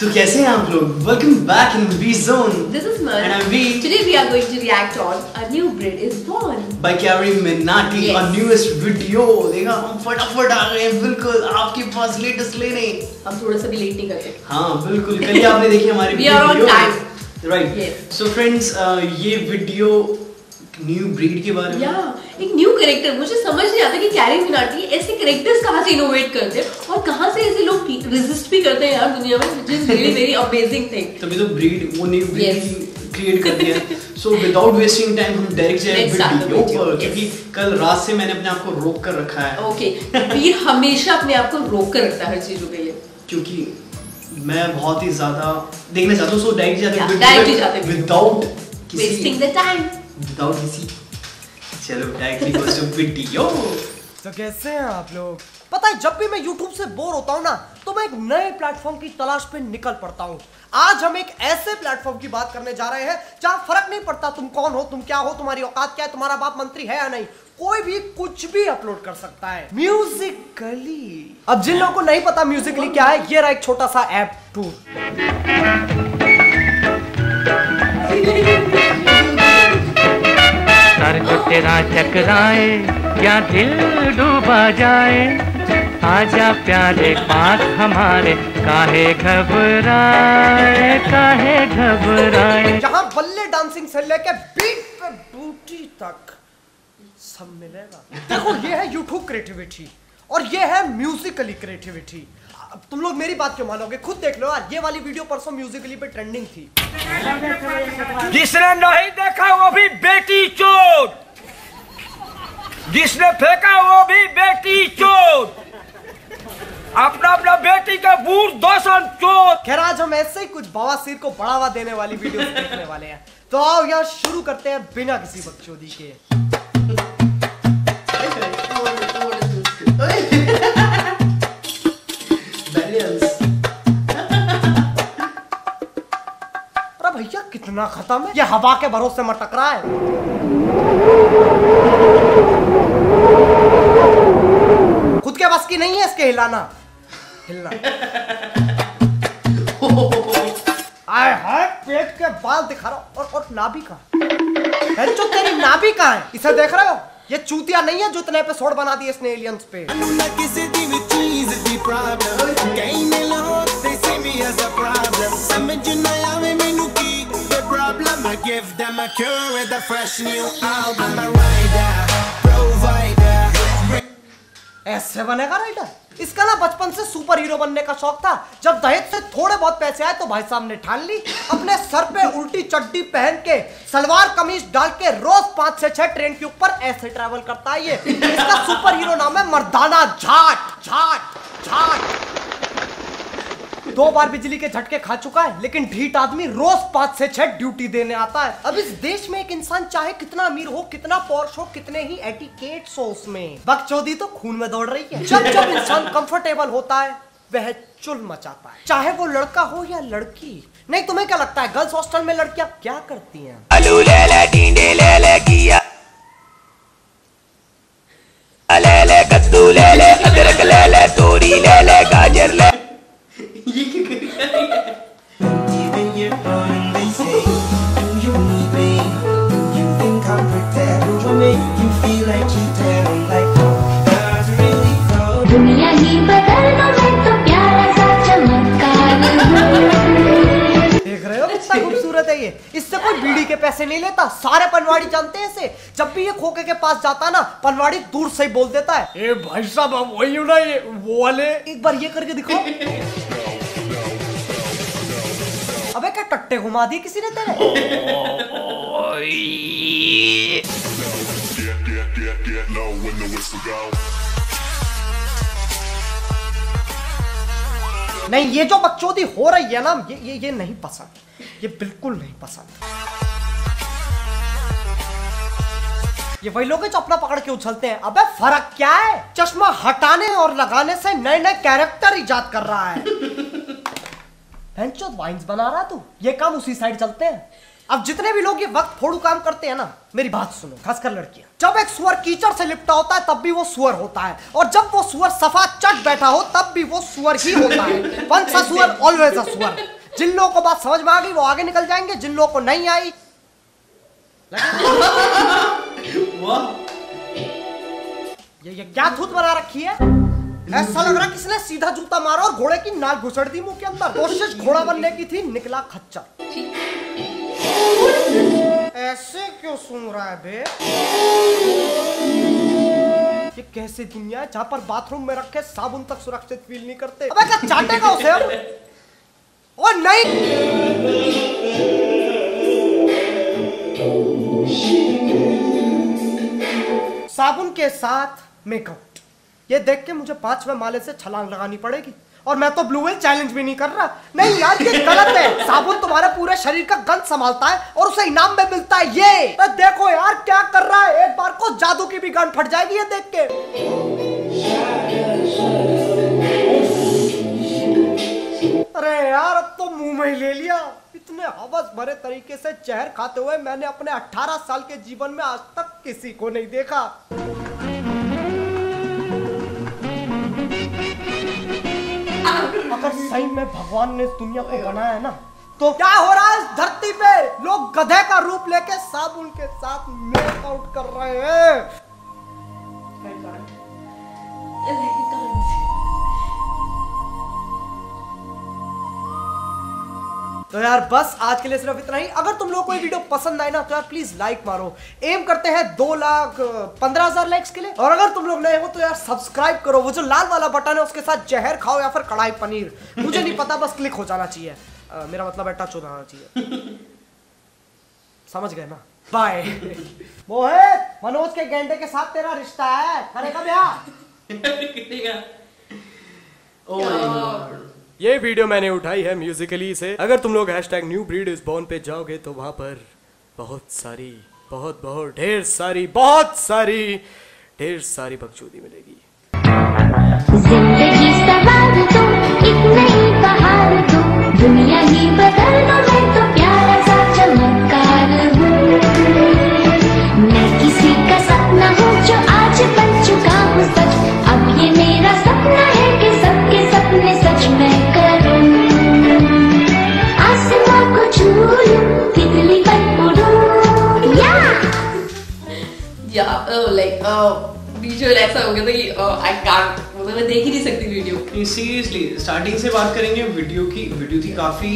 तो कैसे हैं आप लोग? Welcome back in ManVeer Zone. This is Man. And I'm V. Today we are going to react on A New Breed Is Born by Carryminati, yes. Our newest video. देखा हम फटाफट आ गए हैं बिल्कुल आपके पास लेटेस्ट लेने. हम थोड़ा सा भी लेट नहीं करते. हाँ बिल्कुल. कल आपने देखी हमारे video. We are on time. Right. Yes. So friends, ये वीडियो न्यू ब्रीड के बारे में. एक न्यू कैरेक्टर. मुझे समझ नहीं आता कि कैरीमिनाटी ऐसे कैरेक्टर्स कहाँ से इनोवेट करते हैं और कहाँ से ऐसे लोग रेजिस्ट भी करते हैं यार दुनिया में, which is really very amazing thing. तभी तो ब्रीड वो न्यू ब्रीड क्रिएट कर दिया. So without wasting time हम डायरेक्ट जाए वीडियो पर क्योंकि कल रात से मैंने अपने आप को रोक कर रखा है. Okay. वीर हमेशा अपने आप को रोक कर रखता है हर चीजों के लिए क्योंकि मैं बहुत ही ज्यादा देखना चाहता हूँ. So डायरेक्ट जाते without wasting the time. Without किसी चलो वीडियो. तो कैसे हैं आप लोग? पता है जब भी मैं YouTube से बोर होता हूँ ना तो मैं एक नए प्लेटफॉर्म की तलाश पे निकल पड़ता हूँ. आज हम एक ऐसे प्लेटफॉर्म की बात करने जा रहे हैं जहाँ फर्क नहीं पड़ता तुम कौन हो, तुम क्या हो, तुम्हारी औकात क्या है, तुम्हारा बाप मंत्री है या नहीं, कोई भी कुछ भी अपलोड कर सकता है. Musical.ly. अब जिन लोगों को नहीं पता Musical.ly क्या है, ये रहा एक छोटा सा ऐप टूर. सर जो तेरा चकराए या दिल डूबा जाए, आजा प्यारे पास हमारे, काहे घबराए काहे घबराए. जहाँ बल्ले डांसिंग से लेके बीट पे बूटी तक सब मिलेगा. देखो ये है YouTube क्रिएटिविटी और ये है Musical.ly क्रिएटिविटी. तुम लोग मेरी बात क्यों मानोगे, खुद देख लो यार. ये वाली वीडियो परसों Musical.ly पे ट्रेंडिंग थी. जिसने नहीं देखा वो भी बेटी चोर, जिसने फेंका वो भी बेटी चोर, अपना अपना बेटी का बूर दोषण चोर. खैर आज हम ऐसे ही कुछ बवासीर को बढ़ावा देने वाली वीडियो देखने वाले हैं. तो आओ यार शुरू करते हैं बिना किसी बकचोदी के. कितना खत्म है ये, हवा के भरोसे मत टकरा है. खुद के बस की नहीं है इसके हिलाना हिलना. आए हाय पेट के बाल दिखा रहा हूं और नाभि का बच्चों तेरी नाभि का है. इसे देख रहे हो, ये चूतिया नहीं है जो इतने पे सोड़ बना दी इसने एलियंस पे. Give them a cure with a fresh new album. I'm a rider, provider. ऐसे बनेगा राइडर. इसका ना बचपन से सुपर हीरो बनने का शौक था. जब दहेज से थोड़े बहुत पैसे आए तो भाई साहब ने ठान ली. अपने सर पे उल्टी चड्डी पहन के सलवार कमीज डाल के रोज 5 से 6 ट्रेन के ऊपर ऐसे ट्रैवल करता है ये. इसका सुपर हीरो नाम है मर्दाना झाट झाट झाट. 2 बार बिजली के झटके खा चुका है लेकिन ढीठ आदमी रोज 5 से 6 ड्यूटी देने आता है. अब इस देश में एक इंसान चाहे कितना अमीर हो, कितना पॉश हो, कितने ही एटिकेट्स हो, उसमें बकचोदी तो खून में दौड़ रही है. जब जब इंसान कंफर्टेबल होता है वह चुल मचाता है, चाहे वो लड़का हो या लड़की. नहीं तुम्हें क्या लगता है गर्ल्स हॉस्टल में लड़कियां क्या करती है? दुनिया ही बदल दो मैं तो प्यारा सा चमत्कार. देख रहे हो कितना खूबसूरत है ये. इससे कोई बीड़ी के पैसे नहीं लेता, सारे पनवाड़ी जानते हैं इसे. जब भी ये खोके के पास जाता ना पनवाड़ी दूर से ही बोल देता है, ए भाई साहब आप वही हो ना ये वो वाले. एक बार ये करके दिखाओ. अबे क्या टट्टे घुमा दिए किसी ने तेरे? नहीं ये जो बकचोदी हो रही है ना ये नहीं पसंद, ये बिल्कुल नहीं पसंद. ये वही लोग हैं जो अपना पकड़ के उछलते हैं. अबे फर्क क्या है, चश्मा हटाने और लगाने से नए नए कैरेक्टर ईजाद कर रहा है. वाइन्स बना रहा तू, ये काम उसी साइड चलते हैं. अब जितने भी लोग ये वक्त फोड़ू काम करते हैं ना, मेरी बात सुनो, खासकर लड़कियां। जब एक सुअर कीचड़ से लिपटा होता है तब भी वो सुअर होता है, और जब वो सुअर सफा चट बैठा हो तब भी वो सुअर ही होता है। वंस अ सुअर ऑलवेज अ सुअर। जिन लोगों को बात समझ में आ गई वो आगे निकल जाएंगे, जिन लोगों को नहीं आई ये क्या थूत बना रखी है, ऐसा लग रहा किसने सीधा जूता मारा और घोड़े की नाल घुसड़ दी मुंह के अंदर। कोशिश घोड़ा बनने की थी, निकला खच्चर। ऐसे क्यों सुन रहा है बे? ये कैसे दुनिया है जहाँ पर बाथरूम में रखे साबुन तक सुरक्षित फील नहीं करते। अबे क्या चाटेगा उसे अब? और नहीं, साबुन के साथ मेकआउट, ये देख के मुझे 5वें माले से छलांग लगानी पड़ेगी। और मैं तो ब्लू व्हेल चैलेंज भी नहीं कर रहा। नहीं यार ये गलत है, साबुन तुम्हारे पूरे शरीर का गंध संभालता है और उसे इनाम में मिलता है ये। तो देखो यार क्या कर रहा है, एक बार को जादू की भी गांड फट जाएगी ये देख के। अरे यार अब तो मुंह में ही ले लिया। इतने हवस भरे तरीके से जहर खाते हुए मैंने अपने 18 साल के जीवन में आज तक किसी को नहीं देखा। अगर सही में भगवान ने दुनिया को बनाया है ना, तो क्या हो रहा है इस धरती पे? लोग गधे का रूप लेके साबुन के साथ मेकआउट कर रहे हैं। तो यार बस आज के लिए सिर्फ इतना ही। अगर तुम लोगों को ये वीडियो पसंद आए ना तो यार प्लीज लाइक मारो। एम करते हैं 2,15,000 लाइक्स के लिए। और अगर तुम लोग नए हो तो यार सब्सक्राइब करो, वो जो लाल वाला बटन है उसके साथ जहर खाओ या फिर कढ़ाई पनीर, मुझे नहीं पता, बस क्लिक हो जाना चाहिए। मेरा मतलब है टच हो जाना चाहिए, समझ गए ना? बाय। मोहित, मनोज के गेंडे के साथ तेरा रिश्ता है, करेगा ब्याह? ये वीडियो मैंने उठाई है Musical.ly से। अगर तुम लोग #newbreedisborn पे जाओगे तो वहां पर बहुत सारी बकचोदी मिलेगी। जिंदगी सवाल तो इतना ही, बहार तो दुनिया ही बदल दो, मैं तो प्यारा सा चमत्कार हूं। मैं किसी का सपना हूं जो आज बन चुका हूं सच। अब ये मेरा सपना है कि सबके सपने सच में विजुअल ऐसा हो गया था कि आई कांट, मतलब मैं देख ही नहीं सकती वीडियो। सीरियसली स्टार्टिंग से बात करेंगे वीडियो थी काफी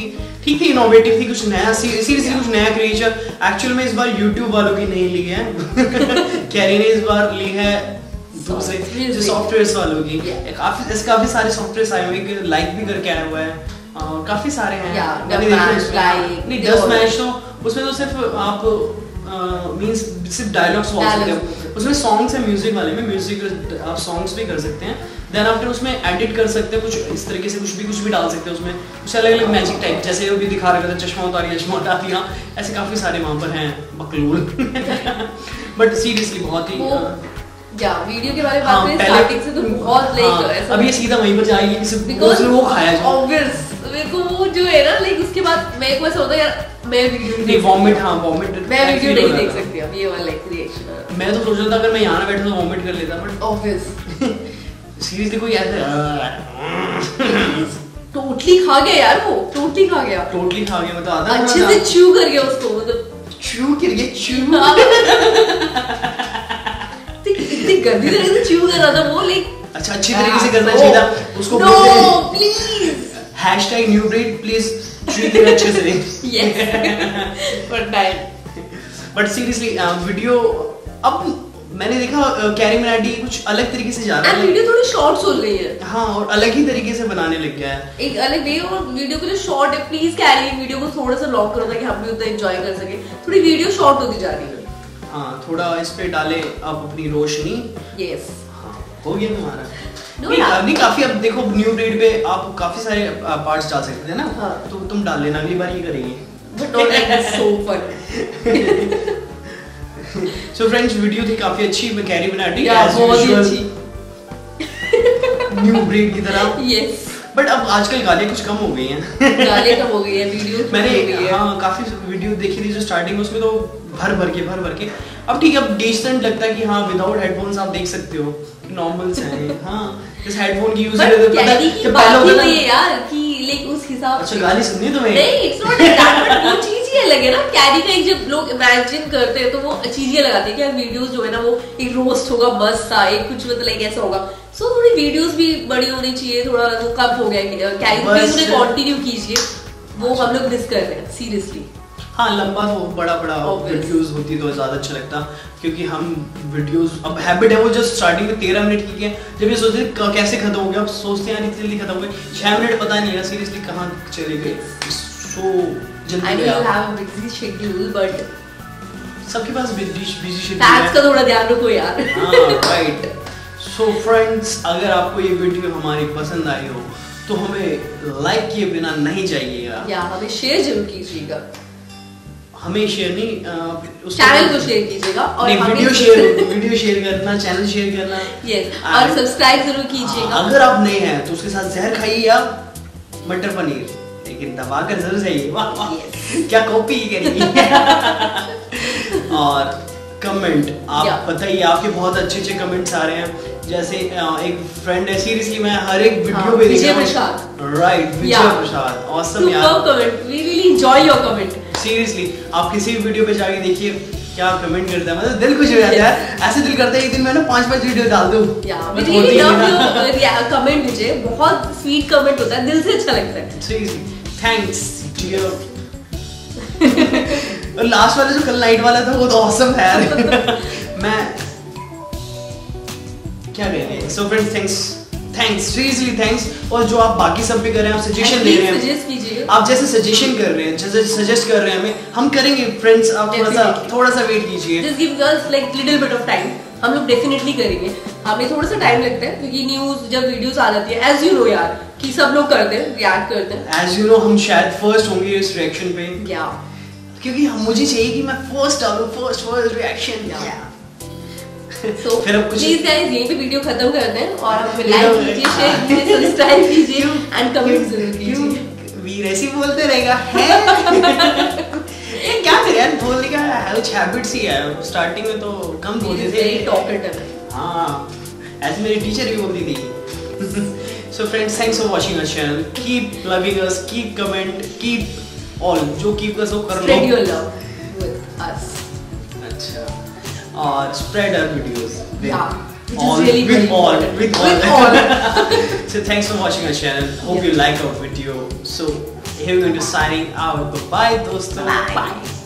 ठीक थी, इनोवेटिव थी, कुछ नया सीरियसली कुछ नया क्रिएचर। एक्चुअल में इस बार YouTube वालों की नहीं ली है कैरी ने इस बार ली है दूसरे जो सॉफ्टवेयर वालों की। काफी सारे सॉफ्टवेयर आए हुए हैं, लाइक भी करके आया हुआ है और काफी सारे हैं। नहीं डस्ट मैच तो उसमें तो सिर्फ आप मींस सिर्फ डायलॉग्स वॉल सकते हैं, उसमें सॉन्ग्स है। म्यूजिक वाले में म्यूजिक आप सॉन्ग्स भी कर सकते हैं, देन आफ्टर उसमें एडिट कर सकते हैं, कुछ इस तरीके से कुछ भी डाल सकते हैं उसमें, कुछ अलग अलग मैजिक टाइप जैसे वो भी दिखा रखा था, चश्मा उतारिया ऐसे काफ़ी सारे वहाँ पर हैं बकलोल। बट सीरियसली बहुत ही वीडियो के बारे में स्टार्टिंग से तो बहुत लाइक अब ये सीधा वहीं पर जाएगी सिर्फ बिकॉज़ वो खाया जाए ऑब्वियस। मेरे को वो जो है ना लाइक उसके बाद मेरे को ऐसा होता है यार मैं वीडियो नहीं वॉमिट देख सकती अब ये वाला लाइक रिएक्शन। मैं तो सोच रहा था अगर मैं यहां बैठा तो वॉमिट कर लेता, बट ऑब्वियस सीरियसली कोई ऐसा टोटली खा गया यार, वो टोटली खा गया मतलब आधा अच्छे से च्यू कर गया उसको, मतलब च्यू कर गया गंदी तरह से च्यू कर रहा था वो लाइक। अच्छा अच्छी तरीके से करना चाहिए था उसको। No please #newbreed please treat it अच्छे से। यस बट सीरियसली वीडियो अब मैंने देखा कैरीमिनाटी कुछ अलग तरीके से जा रहा है, वीडियो थोड़ी शॉर्ट्स हो रही है। हाँ और अलग ही तरीके से बनाने लग गया है, एक अलग वे। और वीडियो को जो शॉर्ट है प्लीज कैरी वीडियो को थोड़ा सा लॉन्ग करो ताकि हम भी उतना एंजॉय कर सके। थोड़ी वीडियो शॉर्ट होती जा रही है। हाँ थोड़ा इस पे डाले आप अपनी रोशनी। यस हाँ हो गया हमारा। नहीं काफी अब देखो #newbreed पे आप काफी सारे पार्ट्स डाल सकते हैं ना। हाँ। तो तुम डाल लेना, अगली बार ये करेंगे। सो फ्रेंड्स वीडियो थी काफी अच्छी, मैं कैरीमिनाटी बहुत अच्छी #newbreed की तरह। यस बट अब आजकल गालियाँ कुछ कम हो गई हैं, गालियाँ कम हो गई हैं, वीडियो मैंने हाँ काफ़ी वीडियो देखी थी जो स्टार्टिंग में उसमें तो भर भर के अब ठीक है, अब डिसेंट लगता है कि हाँ विदाउट हेडफोन्स आप देख सकते हो कि नॉर्मल से है। हाँ इस हेडफोन की यूज है यार कि लाइक उस हिसाब से गाली सुननी तो नहीं, इट्स नॉट दैट, बट वो चीज ही अलग है ना। कैरी का एक जब लोग इमेजिन करते हैं तो वो चीजें लगाते हैं कि वीडियोस जो है ना वो एक रोस्ट होगा बस सा, एक कुछ मतलब ऐसा होगा। सो थोड़ी वीडियोस भी बड़ी होनी चाहिए, थोड़ा वो कब हो गया कैरी पे कंटिन्यू कीजिए, वो हम लोग मिस कर रहे हैं सीरियसली। हाँ लंबा तो बड़ा वीडियोस होती तो ज़्यादा अच्छा लगता, क्योंकि हम वीडियोस अब हैबिट है वो जस्ट स्टार्टिंग में 13 मिनट की है, जब ये सोचते हैं कैसे खत्म हो गया, अब सोचते हैं यार इतनी जल्दी खत्म हो गए, 6 मिनट पता नहीं लगा सीरियसली कहाँ चले गए। सो जल्दी सबके पास थोड़ा ध्यान रखो यार, राइट। सो फ्रेंड्स अगर आपको ये वीडियो हमारी पसंद आई हो तो हमें लाइक किए बिना नहीं जाइएगा, या हमें शेयर जरूर कीजिएगा, हमें शेयर नहीं चैनल को शेयर कीजिएगा, और वीडियो शेयर करना, चैनल शेयर करना, यस, और सब्सक्राइब जरूर कीजिएगा। अगर आप नए हैं तो उसके साथ जहर खाइए या मटर पनीर, लेकिन दबा कर जरूर जाइए। वाह क्या कॉपी करेंगे। और कमेंट आप बताइए, आपके बहुत अच्छे कमेंट्स आ रहे हैं, जैसे एक फ्रेंड है सीरियसली मैं हर एक वीडियो पे देख रहा हूं, राइट विजय प्रसाद, ऑसम यार, comment we really enjoy your comment, seriously आप किसी भी वीडियो पे जाके देखिए क्या कमेंट करता है, मतलब दिल खुश हो जाता है, ऐसे दिल करता है एक दिन मैं ना 5-5 वीडियो डाल दूं। यार really love your comment Vijay, बहुत स्वीट कमेंट होता है, दिल से अच्छा लगता है सीरियसली, थैंक्स डियर। और लास्ट वाला जो कल नाइट वाला था वो तो ऑसम है यार, मैं क्या कह रहे हैं। So friends thanks seriously thanks. और जो आप बाकी सब भी कर रहे हैं, आप सजेशन दे रहे हैं, आप जैसे सजेशन कर रहे हैं, जैसे सजेस्ट कर रहे हैं हमें, हम करेंगे फ्रेंड्स, आप थोड़ा सा वेट कीजिए, just give girls like little bit of time, हम लोग डेफिनेटली करेंगे। हमें थोड़ा सा टाइम लगता है क्योंकि न्यूज जब वीडियोस आ जाती है एज यू नो यार कि सब लोग करते हैं, रिएक्ट करते हैं, एज यू नो हम शायद फर्स्ट होंगे इस रिएक्शन पे, या क्योंकि मुझे चाहिए कि मैं फर्स्ट डालूं, first reaction. So, please guys यहीं पे वीडियो खत्म करते हैं, और आप लाइक कीजिए, शेयर कीजिए, सब्सक्राइब कीजिए एंड कमेंट जरूर कीजिए। वीर ऐसे बोलते रहेगा है ये क्या कर यार, बोलने का कुछ हैबिट्स ही है, स्टार्टिंग में तो कम बोलते थे, वेरी टॉकटिव, हां ऐसे मेरी टीचर भी बोलती थी। So friends thanks for watching our channel, keep loving us, keep comment, keep all जो कीप कर सो कर लो, spread your love with us, अच्छा, और spread our videos with all. So thanks for watching our channel, hope you like our video, so here we're going to signing out, goodbye dosto, bye.